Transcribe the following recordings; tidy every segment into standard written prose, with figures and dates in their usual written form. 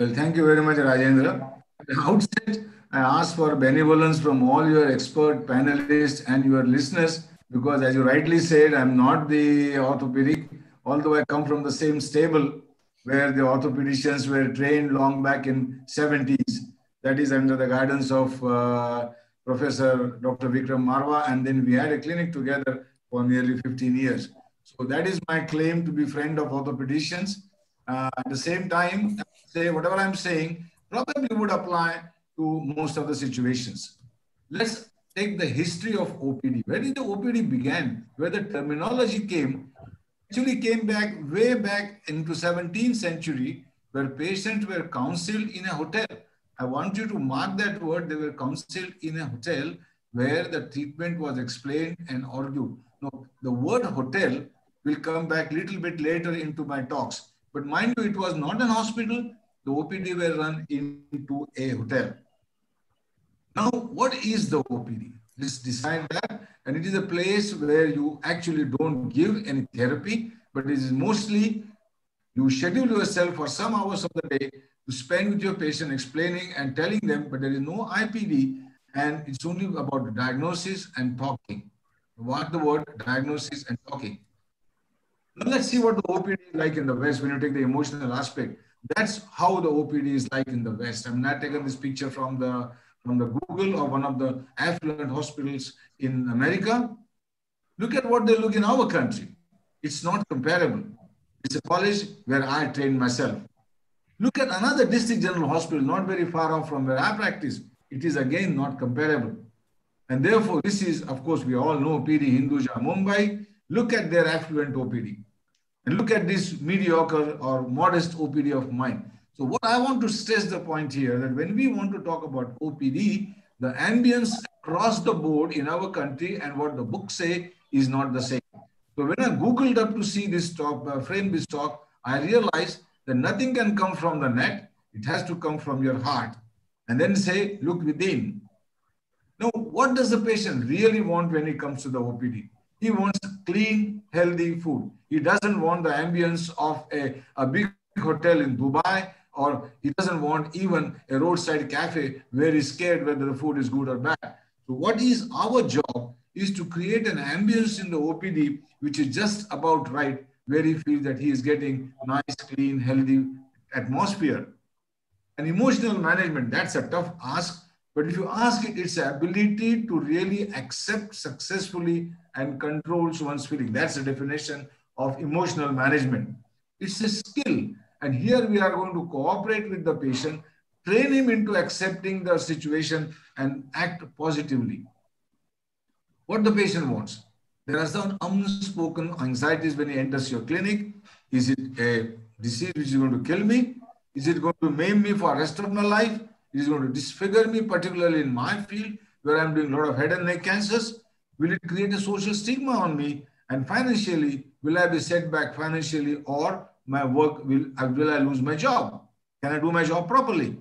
Well, thank you very much, Rajendra. At the outset, I ask for benevolence from all your expert panelists and your listeners, because as you rightly said, I'm not the orthopedic, although I come from the same stable where the orthopedicians were trained long back in 70s. That is under the guidance of Professor Dr. Vikram Marwa, and then we had a clinic together for nearly 15 years. So that is my claim to be friend of orthopedicians. At the same time, say whatever I'm saying probably would apply to most of the situations. Let's take the history of OPD. Where did the OPD began? Where the terminology came, actually came back way back into 17th century, where patients were counseled in a hotel. I want you to mark that word. They were counseled in a hotel where the treatment was explained and argued. Now, the word hotel will come back a little bit later into my talks. But mind you, it was not an hospital. The OPD were run into a hotel. Now, what is the OPD? Let's decide that. And it is a place where you actually don't give any therapy, but it is mostly you schedule yourself for some hours of the day to spend with your patient explaining and telling them, but there is no IPD, and it's only about the diagnosis and talking. What the word diagnosis and talking. Now let's see what the OPD is like in the West when you take the emotional aspect. That's how the OPD is like in the West. I'm not taking this picture from the Google or one of the affluent hospitals in America. Look at what they look in our country. It's not comparable. It's a college where I trained myself. Look at another district general hospital, not very far off from where I practice. It is again not comparable. And therefore, this is, of course, we all know PD Hinduja, Mumbai. Look at their affluent OPD. And look at this mediocre or modest OPD of mine. So what I want to stress the point here, that when we want to talk about OPD, the ambience across the board in our country and what the books say is not the same. So when I Googled up to see this talk, frame this talk, I realized that nothing can come from the net. It has to come from your heart. And then say, look within. Now, what does the patient really want when it comes to the OPD? He wants clean, healthy food. He doesn't want the ambience of a big hotel in Dubai, or he doesn't want even a roadside cafe where he's scared whether the food is good or bad. So what is our job is to create an ambience in the OPD which is just about right, where he feels that he is getting nice, clean, healthy atmosphere. And emotional management, that's a tough ask. But if you ask it, it's the ability to really accept successfully and controls one's feeling. That's the definition of emotional management. It's a skill. And here we are going to cooperate with the patient, train him into accepting the situation and act positively. What the patient wants. There are some unspoken anxieties when he enters your clinic. Is it a disease which is going to kill me? Is it going to maim me for the rest of my life? Is it going to disfigure me, particularly in my field, where I'm doing a lot of head and neck cancers? Will it create a social stigma on me? And financially, will I be set back financially, or my work will I lose my job? Can I do my job properly?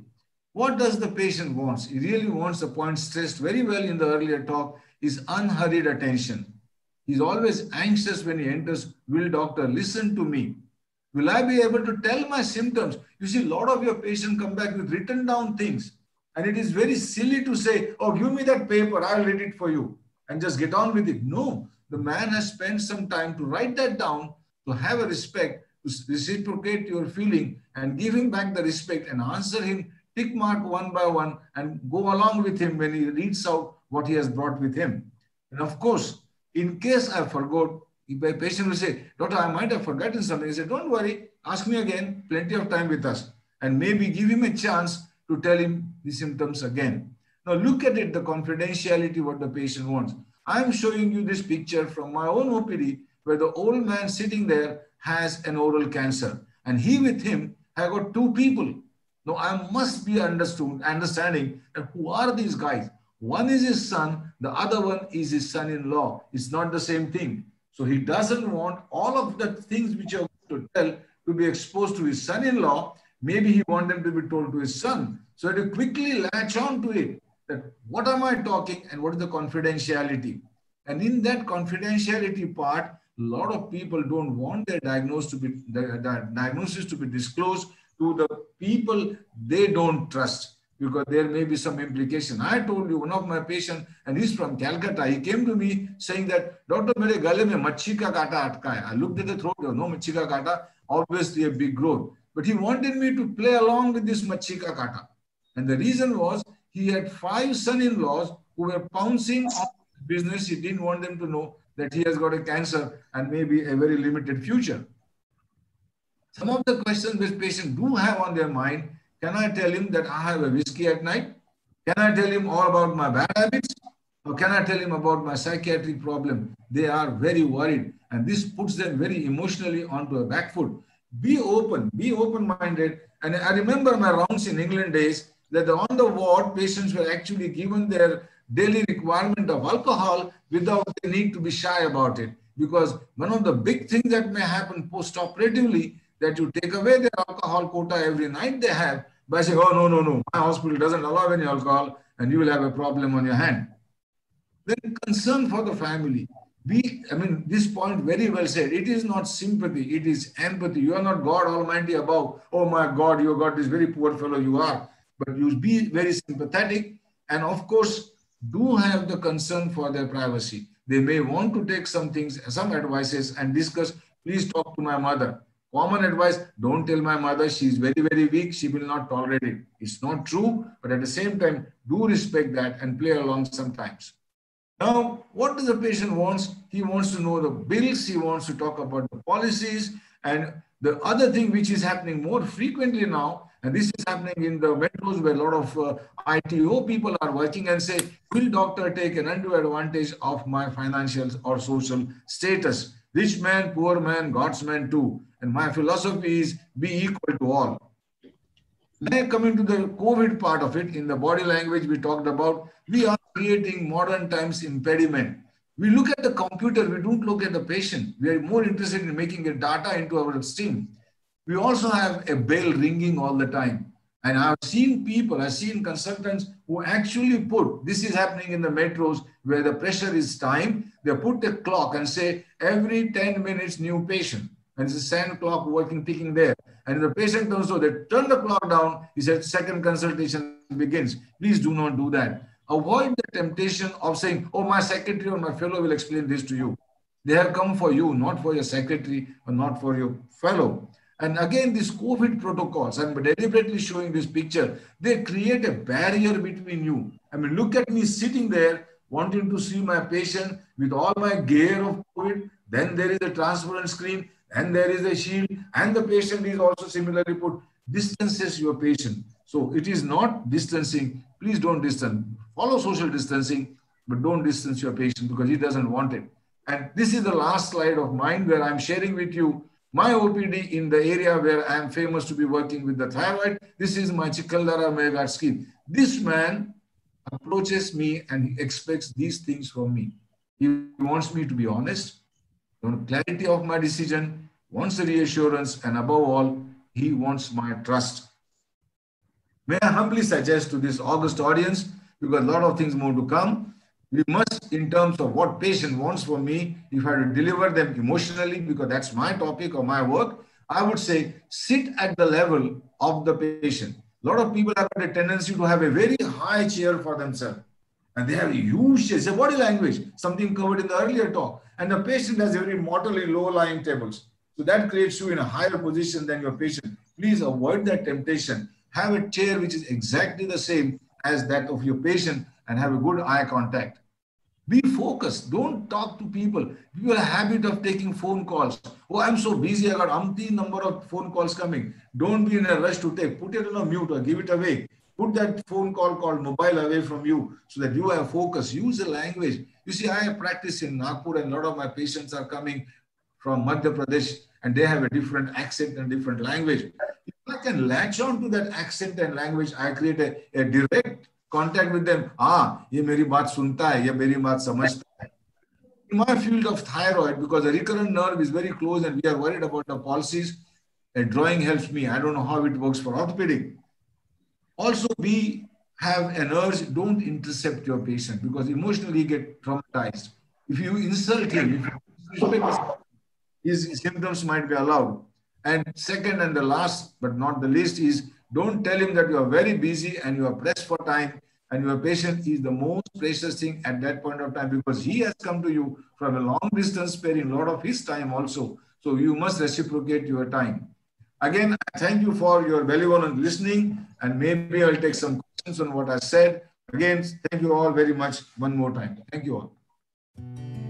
What does the patient wants? He really wants, the point stressed very well in the earlier talk, is unhurried attention. He's always anxious when he enters. Will doctor listen to me? Will I be able to tell my symptoms? You see, a lot of your patients come back with written down things. And it is very silly to say, oh, give me that paper, I'll read it for you. And just get on with it. No, the man has spent some time to write that down, to have a respect, to reciprocate your feeling and give him back the respect and answer him, tick mark one by one, and go along with him when he reads out what he has brought with him. And of course, in case I forgot, my patient will say, doctor, I might have forgotten something. He said, don't worry, ask me again, plenty of time with us. And maybe give him a chance to tell him the symptoms again. Now look at it, the confidentiality, what the patient wants. I'm showing you this picture from my own OPD where the old man sitting there has an oral cancer. And he with him, I got two people. Now I must be understanding that who are these guys? One is his son, the other one is his son-in-law. It's not the same thing. So he doesn't want all of the things which are to tell to be exposed to his son-in-law. Maybe he wants them to be told to his son. So to quickly latch on to it. That what am I talking and what is the confidentiality? And in that confidentiality part, a lot of people don't want their diagnosis to be disclosed to the people they don't trust, because there may be some implication. I told you, one of my patients, and he's from Calcutta, he came to me saying that, Doctor, mere gale mein machi ka kata atka hai. I looked at the throat, no machi ka kata, obviously a big growth. But he wanted me to play along with this machi ka kata. And the reason was, he had 5 son-in-laws who were pouncing on business. He didn't want them to know that he has got a cancer and maybe a very limited future. Some of the questions which patients do have on their mind, can I tell him that I have a whiskey at night? Can I tell him all about my bad habits? Or can I tell him about my psychiatric problem? They are very worried, and this puts them very emotionally onto a back foot. Be open, be open-minded. And I remember my rounds in England days, that on the ward, patients were actually given their daily requirement of alcohol without the need to be shy about it. Because one of the big things that may happen post-operatively, that you take away their alcohol quota every night they have by saying, oh, no, no, no, my hospital doesn't allow any alcohol, and you will have a problem on your hand. Then concern for the family. This point very well said. It is not sympathy, it is empathy. You are not God Almighty above. Oh my God, you got this very poor fellow you are. But you be very sympathetic, and of course, do have the concern for their privacy. They may want to take some things, some advices and discuss, please talk to my mother. Common advice, don't tell my mother, she is very, very weak, she will not tolerate it. It's not true, but at the same time, do respect that and play along sometimes. Now, what does the patient wants? He wants to know the bills, he wants to talk about the policies, and the other thing which is happening more frequently now, and this is happening in the metros where a lot of ITO people are working and say, will doctor take an undue advantage of my financial or social status? Rich man, poor man, God's man too. And my philosophy is be equal to all. Then coming to the COVID part of it, in the body language we talked about, we are creating modern times impediment. We look at the computer, we don't look at the patient. We are more interested in making the data into our esteem. We also have a bell ringing all the time. And I've seen people, I've seen consultants who actually put, this is happening in the metros where the pressure is time, they put a clock and say, every 10 minutes new patient. And it's a sand clock working, ticking there. And the patient comes, so they turn the clock down, he says, second consultation begins. Please do not do that. Avoid the temptation of saying, oh, my secretary or my fellow will explain this to you. They have come for you, not for your secretary or not for your fellow. And again, these COVID protocols, I'm deliberately showing this picture, they create a barrier between you. Look at me sitting there, wanting to see my patient with all my gear of COVID. Then there is a transparent screen, and there is a shield, and the patient is also similarly put. Distances your patient. So it is not distancing. Please don't distance. Follow social distancing, but don't distance your patient because he doesn't want it. And this is the last slide of mine where I'm sharing with you my OPD in the area where I am famous to be working with the thyroid. This is my Chikaldara Mayagar scheme. This man approaches me and he expects these things from me. He wants me to be honest, wants clarity of my decision, wants a reassurance, and above all, he wants my trust. May I humbly suggest to this august audience, because a lot of things more to come, we must, in terms of what patient wants from me, if I had to deliver them emotionally, because that's my topic or my work, I would say sit at the level of the patient. A lot of people have a tendency to have a very high chair for themselves. And they have a huge chair. It's a body language, something covered in the earlier talk. And the patient has a very mortally low-lying tables. So that creates you in a higher position than your patient. Please avoid that temptation. Have a chair which is exactly the same as that of your patient, and have a good eye contact. Be focused. Don't talk to people. People have a habit of taking phone calls. Oh, I'm so busy. I got umpteen number of phone calls coming. Don't be in a rush to take. Put it on a mute or give it away. Put that phone call called mobile away from you so that you have focus. Use the language. You see, I have practiced in Nagpur, and a lot of my patients are coming from Madhya Pradesh, and they have a different accent and different language. If I can latch on to that accent and language, I create a direct contact with them. Ah, ye meri baat sunta hai, ye meri baat samajhta hai. In my field of thyroid, because the recurrent nerve is very close and we are worried about the policies, a drawing helps me. I don't know how it works for orthopedic. Also, we have an urge, don't intercept your patient because emotionally you get traumatized. If you insult him, if you disrespect his symptoms might be allowed. And second and the last but not the least is, don't tell him that you are very busy and you are pressed for time, and your patient is the most precious thing at that point of time, because he has come to you from a long distance, sparing a lot of his time also. So you must reciprocate your time. Again, I thank you for your valuable listening, and maybe I'll take some questions on what I said. Again, thank you all very much one more time. Thank you all.